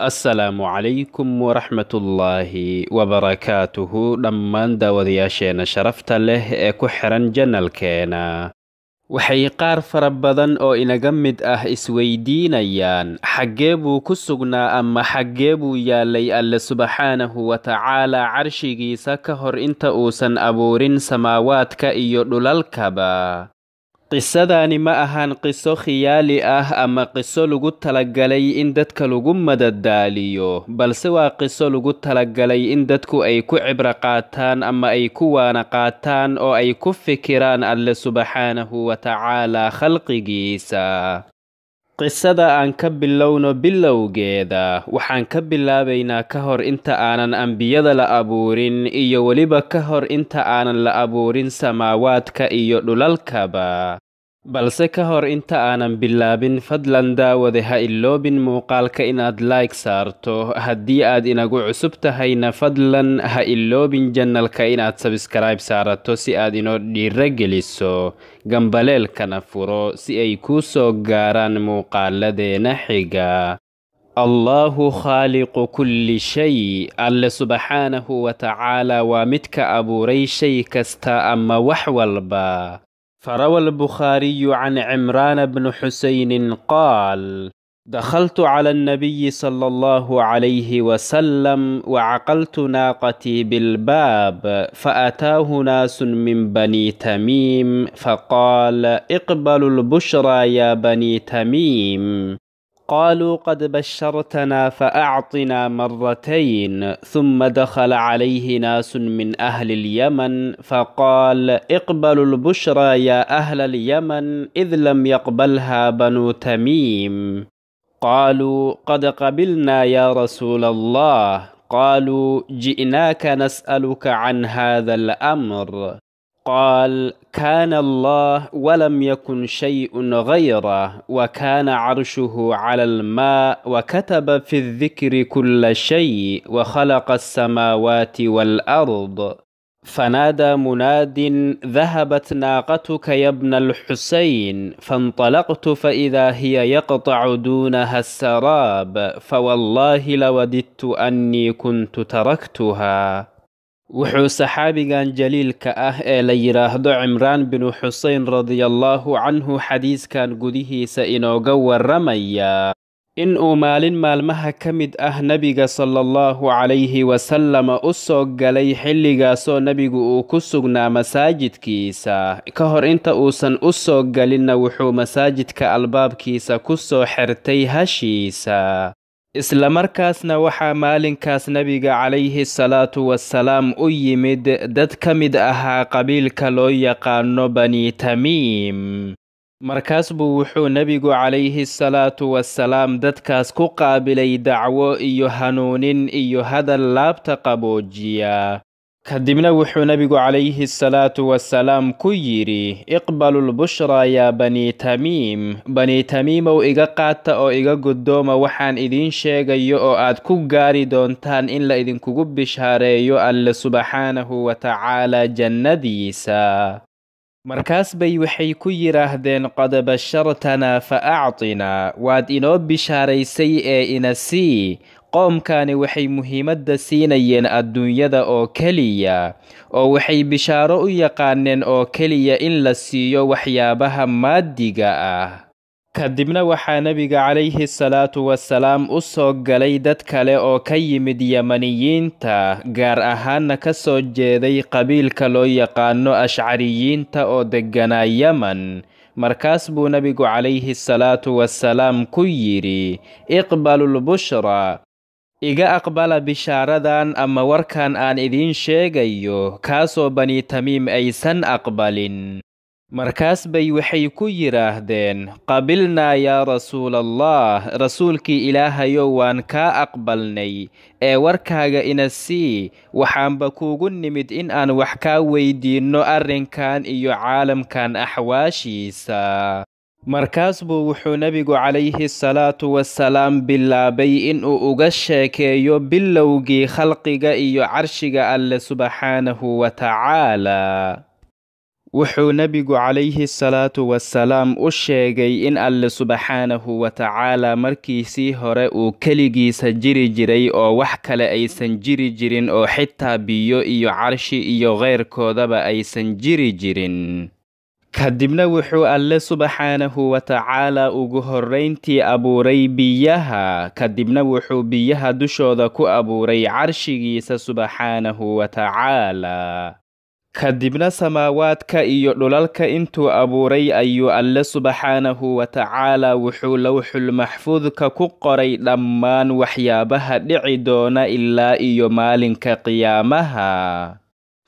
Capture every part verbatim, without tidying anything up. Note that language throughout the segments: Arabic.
السلام عليكم ورحمة الله وبركاته لمن دوري أشينا شرفت له كحرا جنال كينا وحيقار فربضا أو إنا جمد أه إسويدين يان حجابو كسجنا أما حجابو يا لي الله سبحانه وتعالى عرشي سكهر إنت أوسن أبورين سماوات كأيول الكبا قصدان ما أهان قصو خيالي أه أما قصو لغو تلقلي إندتك لغو مدد داليو بل سوى قصو لغو تلقلي إندتكو أيكو عبرقاتان أما أيكو وانقاتان أو أيكو فكران الله سبحانه وتعالى خلق جيسا قصدا أن كب اللون باللو جيدا وحان كب الله بينا كهر إنت آنا أنبياد لأبورين إيو ولبا كهر إنت آنا لأبورين سماوات كإيو للكبا بل سكهر إنت آنا باللابن فضلا داوذها اللوبن موقال كإناد لايك سارتو هدي آد إناقو عسبتهين فضلا ها اللوبن جنال كإناد سبسكرايب سارتو سياد إنو لرجلسو جنباليل كنفرو سيأيكوسو غاران موقال لدينا حقا الله خالق كل شيء الله سبحانه وتعالى ومتك أبو ريشي كستا أما وحوالبا فروى البخاري عن عمران بن حسين قال دخلت على النبي صلى الله عليه وسلم وعقلت ناقتي بالباب فأتاه ناس من بني تميم فقال اقبلوا البشرى يا بني تميم قالوا قد بشرتنا فأعطنا مرتين ثم دخل عليه ناس من أهل اليمن فقال اقبلوا البشرى يا أهل اليمن إذ لم يقبلها بنو تميم قالوا قد قبلنا يا رسول الله قالوا جئناك نسألك عن هذا الأمر قال كان الله ولم يكن شيء غيره وكان عرشه على الماء وكتب في الذكر كل شيء وخلق السماوات والأرض فنادى مناد ذهبت ناقتك يا ابن الحسين فانطلقت فإذا هي يقطع دونها السراب فوالله لوددت أني كنت تركتها وحو صحابيغان جليل كأه إليراه عمران بن حسين رضي الله عنه حديث كان قده سإنوغو الرميا إن أمال مالمها كمد أه نبيغ صلى الله عليه وسلم أسوغ لي حلغا سو نبيغو أكسوغنا مساجد كيسا كهر انت أوسن أسوغ لنا وحو مساجد كالباب كيسا كسو حرتي هشيسا islamarkaasna waxaa maalinkaas nabiga calayhi salaatu wassalaam u yimid dad ka mid ahaa qabiilka loo yaqaano bani tamiim markaas buu wuxuu nabigu calayhi salaatu wassalaam dadkaas ku qaabilay dacwo iyo hanuunin iyo hadal laabta qaboojiya kadibna wuxuu nabigu calayhi salaatu wassalaam ku yidhi iqbalu lbushraa yaa bani tamiim bani tamiimow iga qaata oo iga guddooma waxaan idiin sheegayo oo aad ku gaari doontaan in la idinkugu bishaareeyo alle subxaanahu wa tacaala jannadiisa markaas bay waxay ku yidhaahdeen qad bashartanaa fa actinaa waad inoo bishaaraysay ee ina sii qoomkaani waxay muhiimadda siinayeen adduunyada oo keliya oo waxay bishaaro u yaqaaneen oo keliya in la siiyo waxyaabaha maaddiga ah kadibna waxaa nabiga calayhi salaatu wassalaam u soo galay dad kale oo ka yimid yamaniyiinta gaar ahaanna ka soo jeeday qabiilka loo yaqaano ashcariyiinta oo degganaa yaman markaas buu nabigu calayhi salaatu wassalaam ku yidhi iqbalul bushraa iga aqbala bishaaradan ama warkan aan idiin sheegayo kaasoo bani tamiim aysan aqbalin markaas bay waxay ku yiraahdeen qabilnaa yaa rasuulallah rasuulkii ilaahayo waan kaa aqbalnay ee warkaaga ina sii waxaanba kuugu nimid in aan wax kaa weydiinno arrinkan iyo caalamkan axwaashiisa markaas buu wuxuu nabigu calayhi salaatu wassalaam bilaabay in uu uga sheekeeyo bilowgii khalqiga iyo carshiga alle subxaanahu wa tacaala Wuxuu nabigu alayhi salatu wassalam u sheegay in Alla subhanahu wa ta'ala markiisii hore uu keligiisa jiri jiray oo wax kale aysan jiri jirin oo xitaa biyo iyo carshi iyo geyrkoodaba aysan jiri jirin. Kadibna wuxuu Alla subhanahu wa ta'ala ugu horreyntii abuuray biyaha, kadibna wuxuu biyaha dushooda ku abuuray carshigiisa subhanahu wa ta'ala. Kadibna samaawaadka iyo dhulalka intuu abuuray ayuu Alla subhanahu wa ta'ala wuxuu lawxul maxfuudka ku qoray dhammaan waxyaabaha dhici doona ilaa iyo maalinka qiyaamaha.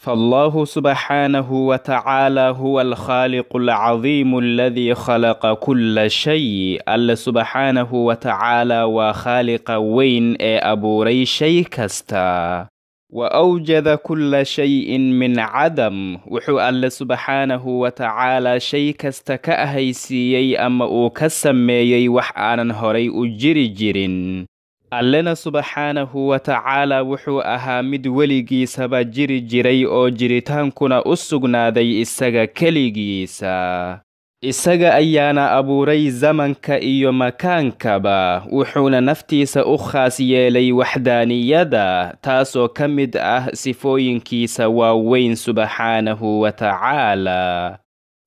فالله سبحانه وتعالى هو الخالق العظيم الذي خلق كل شيء. الله سبحانه وتعالى وخالق وين أبو ري شيء كستا وأوجد كل شيء من عدم. وحو الله سبحانه وتعالى شيء كستا كأهيسي أما أوكسمي وحانا هري أجرجرين. Allena subhanahu wa ta'ala wuxuu ahaa mid weligiisaba jiri jiray oo jiritaankuna u sugnaaday isaga keligiisa. Isaga ayaana abuuray zamanka iyo makaankaba, wuxuuna naftiisa u khaas yeelay waxdaaniyada, taasoo ka mid ah sifooyinkiisa waaweyn subhanahu wa ta'ala.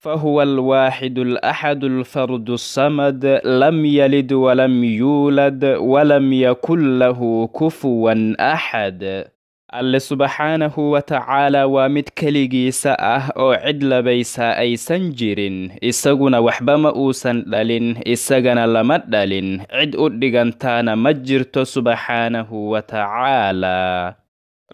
فهو الواحد الأحد الفرد الصمد لم يلد ولم يولد ولم يكن له كفوا أحد. الله سبحانه وتعالى ومد كليجيسا أو عدل بيسا أي سنجر إساقنا وحبما أوسن دلين إساقنا لمد دلين عد أدغنتان مجرت سبحانه وتعالى.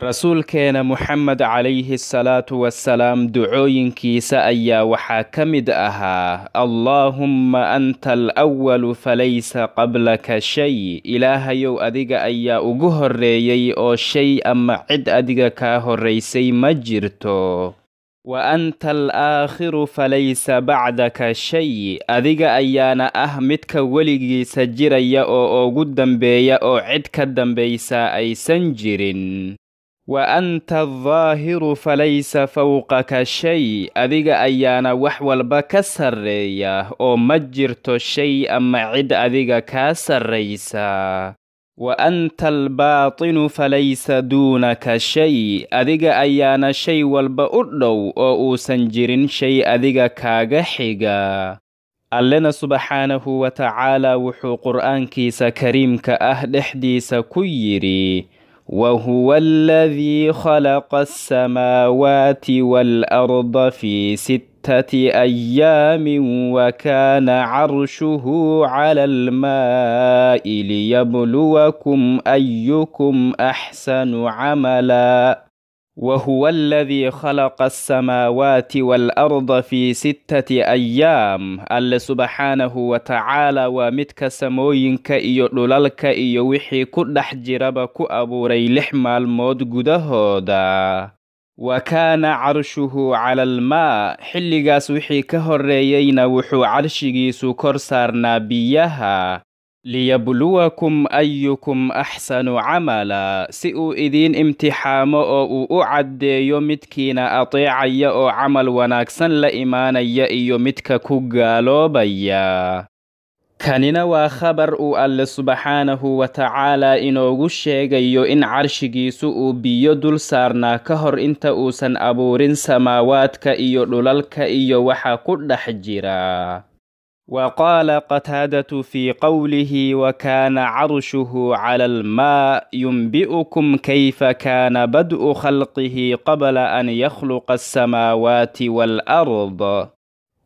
رسول كان محمد عليه الصلاة والسلام دعوين كيسا أيا وحاكمد أها اللهم أنت الأول فليس قبلك شيء. إله يو أديك أيا أجهر ريي أو شيء أما عد أديك كاهر ريسي مجرتو وأنت الآخر فليس بعدك شيء. أذيك أيانا أهمتك وليجي سجريا أو أو قدام بيا أو عدك دم بيسا أي سنجرين. وأنت الظاهر فليس فوقك شيء. أذيك أيانا وحول بكسرية أو مجرت شيء أما عد أذيك كاسر ريسا. وأنت الباطن فليس دونك شيء. أذيك أيانا شيء والبأرلو أو سنجرين شيء أذيك كاغحيغا. Allena subhanahu wa ta'ala wuxuu qur'aankiisa kariimka ah dhexdiisa ku yiri وهو الذي خلق السماوات والأرض في ستة أيام وكان عرشه على الماء ليبلوكم أيكم أحسن عملا. وهو الذي خلق السماوات والأرض في ستة أيام. الله سبحانه وتعالى ومتك سموينك إيو لولالك إيو وحي كل حجربك أبو ريلح مالمود قدهودا وكان عرشه على الماء. حلقاس وحي كهريين وحو عرشي سكر سار نبيها ليبلوكم أيكم أحسن عملا. سئو إذين امتحامو أو أعد يومتكينا أطيعي أو عمل وناكسن لإيماني يومتك كقالو بيا. كاننا وخبر أل سبحانه وتعالى إنو غشيغيو إن عرشيغي سؤو بيو دول سارنا كهر إنت أوسن أبورين سماواتك إيو لولالك إيو وحا قد حجيرا. وقال قتادة في قوله وكان عرشه على الماء ينبئكم كيف كان بدء خلقه قبل أن يخلق السماوات والأرض.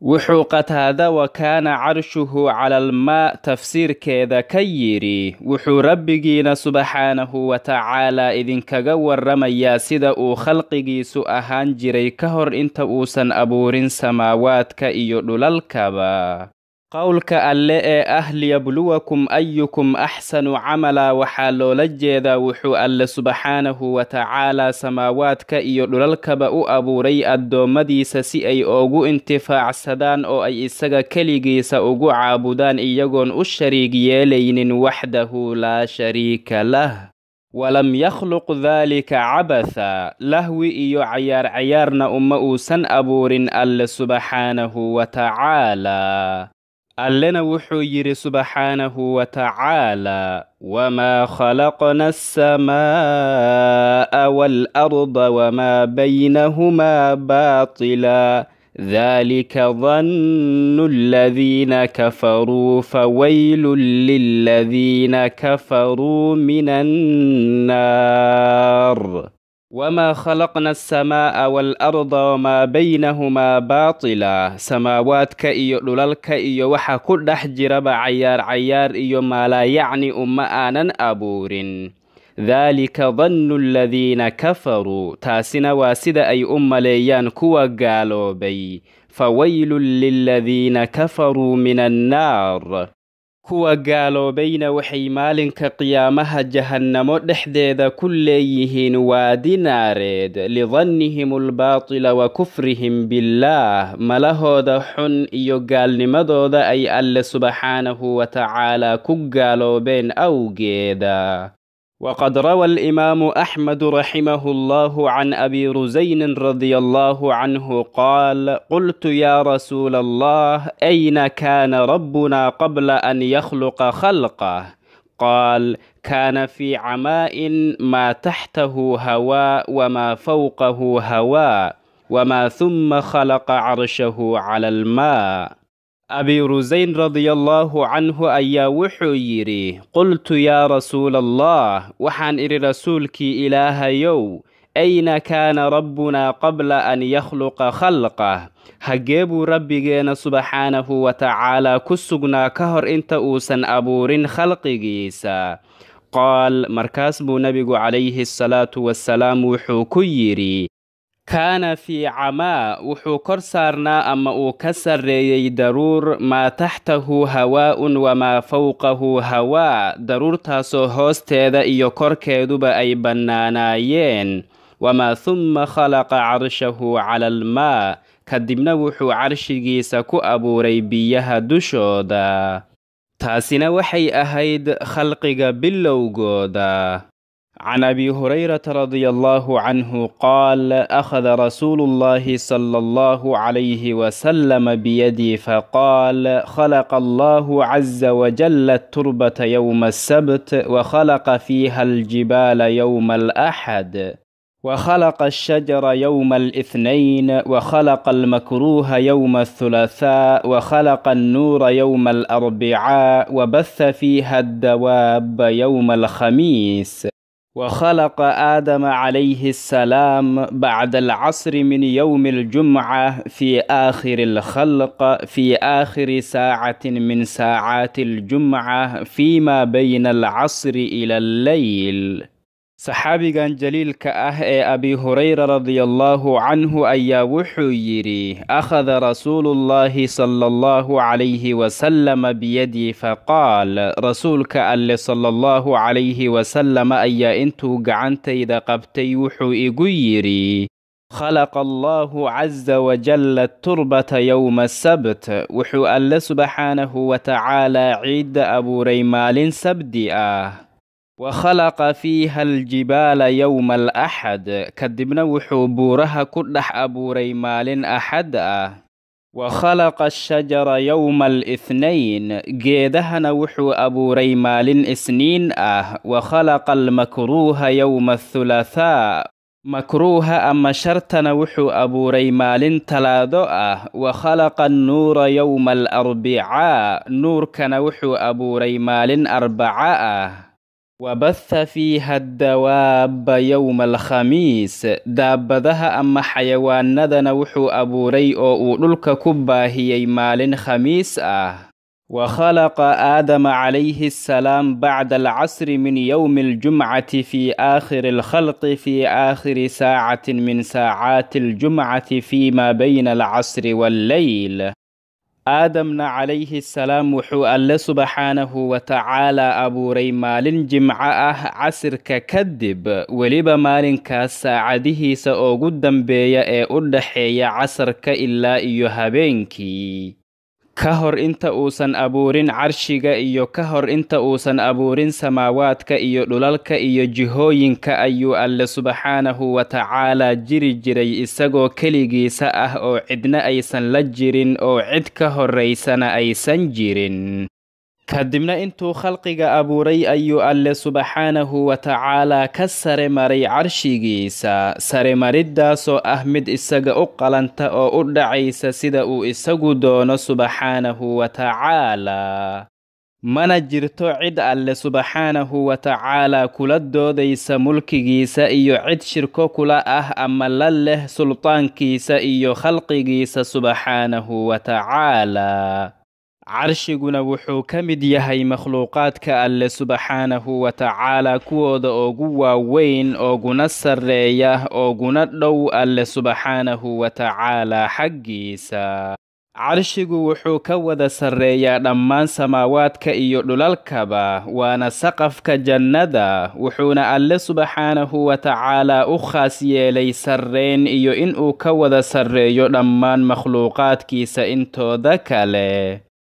وحو قتادة وكان عرشه على الماء تفسير كذا كيري وحو ربجينا سبحانه وتعالى إذن كجور رميا سدأ خلقه سؤهان جري كهر إنت أوسن أبورين سماوات كأيول الكبا. قولك ألا أهل يبلوكم أيكم أحسن عملا وحالو لجيذا وحو ألا سبحانه وتعالى سماوات كأيو للكبأ أبو ري أدو مديس سي أي أوغو انتفاع سدان أو أي إساق كليجي سأوغو عابدان إيغون الشريق يلين وحده لا شريك له. ولم يخلق ذلك عبثا لهوي إيو عيار عيارنا أمه سن أبورين أل سبحانه وتعالى ألنا وحير سبحانه وتعالى وما خلقنا السماء والأرض وما بينهما باطلا ذلك ظن الذين كفروا فويل للذين كفروا من النار وما خلقنا السماء والأرض وما بينهما باطلا سماوات كأي للال كأي وحا كل حجرب عيار عيار إيو ما لا يعني أم آنا أبور ذلك ظن الذين كفروا تاسنا واسد أي أم ليان كوا قالوا بي فويل للذين كفروا من النار كوا قالوا بين وحي مالك قيامها جهنم دحديد كليهن وادنا ريد لظنهم الباطل وكفرهم بالله ملهود حن يقال نمدود أي أل سبحانه وتعالى كقالوا بين أو جيدا. وقد روى الإمام أحمد رحمه الله عن أبي رزين رضي الله عنه قال قلت يا رسول الله أين كان ربنا قبل أن يخلق خلقه قال كان في عماء ما تحته هواء وما فوقه هواء وما ثم خلق عرشه على الماء. أبي رزين رضي الله عنه أيا وحيري قلت يا رسول الله وحان إري رسولك إله يو أين كان ربنا قبل أن يخلق خلقه هجيب ربنا سبحانه وتعالى كسجنا كهر انت أوسن أبور خلق جيسا قال مركز نبي عليه الصلاة والسلام حكيري كان في عماء وحكر سارنا أما أكسر يدرور ما تحته هواء وما فوقه هواء درور تاسو هوست إذا يكر كدب أي بنانايين وما ثم خلق عرشه على الماء كدمنا وحو عرش جيسكو أبو ريبيها دشودا تاسنا وحي أهيد خلقك باللوجودا. عن أبي هريرة رضي الله عنه قال أخذ رسول الله صلى الله عليه وسلم بيدي فقال خلق الله عز وجل التربة يوم السبت وخلق فيها الجبال يوم الأحد وخلق الشجر يوم الاثنين وخلق المكروه يوم الثلاثاء وخلق النور يوم الأربعاء وبث فيها الدواب يوم الخميس وخلق آدم عليه السلام بعد العصر من يوم الجمعة في آخر الخلق في آخر ساعة من ساعات الجمعة فيما بين العصر إلى الليل. صحابي كان جليل كأه أبي هريرة رضي الله عنه أيا وحيري أخذ رسول الله صلى الله عليه وسلم بيدي فقال رسولك أل صلى الله عليه وسلم أيا انتو قعنت إذا قبتي وحي قيري خلق الله عز وجل التربة يوم السبت وحو أل سبحانه وتعالى عيد أبو ريمال سبدئه وخلق فيها الجبال يوم الأحد كدبنا وحبورها كلح أبو ريمال أحد وخلق الشجر يوم الاثنين جيدهن وحو أبو ريمال اثنين أه وخلق المكروه يوم الثلاثاء مكروه أما شرطنا وحو أبو ريمال تلاذؤه وخلق النور يوم الأربعاء نور كان وحو أبو ريمال أربعاء وبث فيها الدواب يوم الخميس دابدها أما حيوان ندن وحو أبو ريء للك كبا هي مال خميس آه وخلق آدم عليه السلام بعد العصر من يوم الجمعة في آخر الخلق في آخر ساعة من ساعات الجمعة فيما بين العصر والليل. آدمنا عليه السلام وحو أل سبحانه وتعالى أبو ريمال جمعاء عسر ككذب ولب مال كساعده سأقدم بيا أدحي عسر كإلا يهبنكي كهر انت اوسن ابورين عرشيغا ايو كهر انت اوسن ابورين سماواتك ايو لولالك ايو جهوينك ايو الله سبحانه وتعالى جري جري اساقو كليغي سااه او عدنا ايسن لجرين او عد كهر ريسان ايسن جرين كدمنا انتو خلقيغا ابوري ايو الله سبحانه وتعالى كسر مري عرشيغي سا سر مريدا سو احمد اساقا اقلانتا او اردعيسا سيداو اساقو دونو سبحانه وتعالى mana jirto cid alle subhanahu wa ta'ala kula doodaysa mulkigiisa iyo cid shirko kula ah ama la leh sultaankiisa iyo khalqigiisa subhanahu wa ta'ala carshiguna wuxuu ka mid yahay makhluuqaadka alle subhanahu wa ta'ala kuwooda ugu waaweyn ooguna sarreeya ooguna dhow alle subhanahu wa ta'ala xaggiisa Carshigu wuxuu ka wada sarreeyaa dhammaan samaawaadka iyo dhulalkaba waana saqafka jannada wuxuuna alle subxaanahu wa tacaala u khaas yeelay sarreen iyo inuu ka wada sarreeyo dhammaan makhluuqaadkiisa intooda kale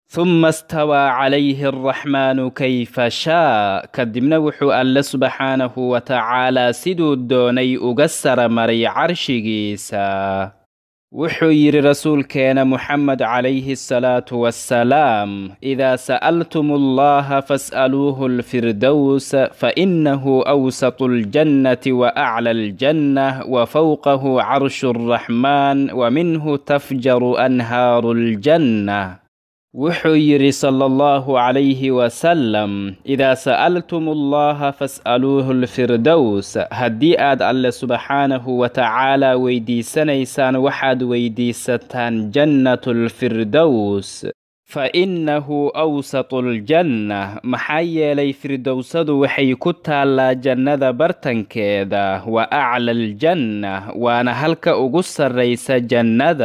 ثم استوى عليه الرحمن كيف شاء كدمنا وحو الله سبحانه وتعالى سدو الدوني أقسر مري عرشيسا وحو يري رسول كان محمد عليه الصلاة والسلام إذا سألتم الله فاسألوه الفردوس فإنه أوسط الجنة وأعلى الجنة وفوقه عرش الرحمن ومنه تفجر أنهار الجنة وحو يري صلى الله عليه وسلم إذا سألتم الله فاسألوه الفردوس هدي آد الله سبحانه وتعالى ويديسان إيسان وحد ويديستان جنة الفردوس فإنه أوسط الجنة محايا لي فردوس وحي كتالا جنة برتن كذا وأعلى الجنة وأنا هلك أقص الرئيس جنة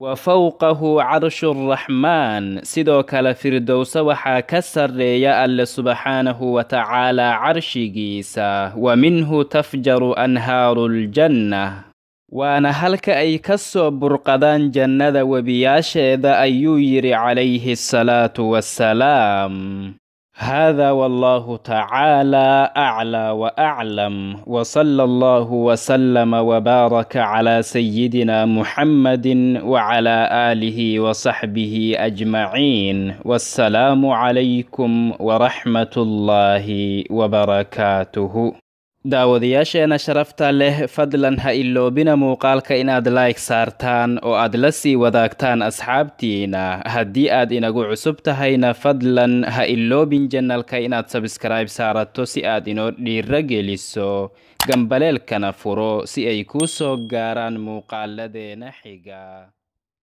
وفوقه عرش الرحمن سيدوك لفردوس وحا كسر يا الله سبحانه وتعالى عرش جيسا ومنه تفجر أنهار الجنة وانا هلك اي كسو برقدان جنة وبياشي ذا ايو يري عليه الصلاة والسلام هذا والله تعالى أعلى وأعلم وصلى الله وسلم وبارك على سيدنا محمد وعلى آله وصحبه أجمعين والسلام عليكم ورحمة الله وبركاته daawadayaasheena sharafta leh fadlan ha iloobina muuqaalka inaad like saartaan oo aad la sii wadaagtaan asxaabtiina haddii aad inagu cusub tahayna fadlan ha iloobin janalka inaad subscribe saarato si aad inoo dhiirageliso gambaleelkana furo si ay kuu soo gaaraan muuqaaladeena xiga